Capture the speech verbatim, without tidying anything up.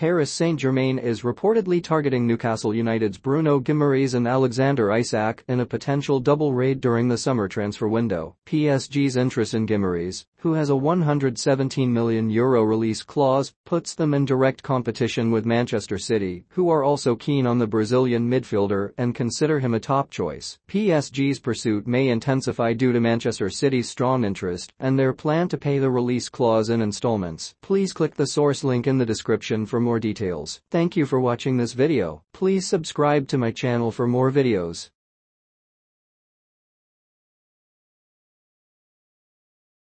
Paris Saint-Germain is reportedly targeting Newcastle United's Bruno Guimarães and Alexander Isak in a potential double raid during the summer transfer window. P S G's interest in Guimarães, who has a one hundred seventeen million euro release clause, puts them in direct competition with Manchester City, who are also keen on the Brazilian midfielder and consider him a top choice. P S G's pursuit may intensify due to Manchester City's strong interest and their plan to pay the release clause in installments. Please click the source link in the description for more details. Thank you for watching this video. Please subscribe to my channel for more videos.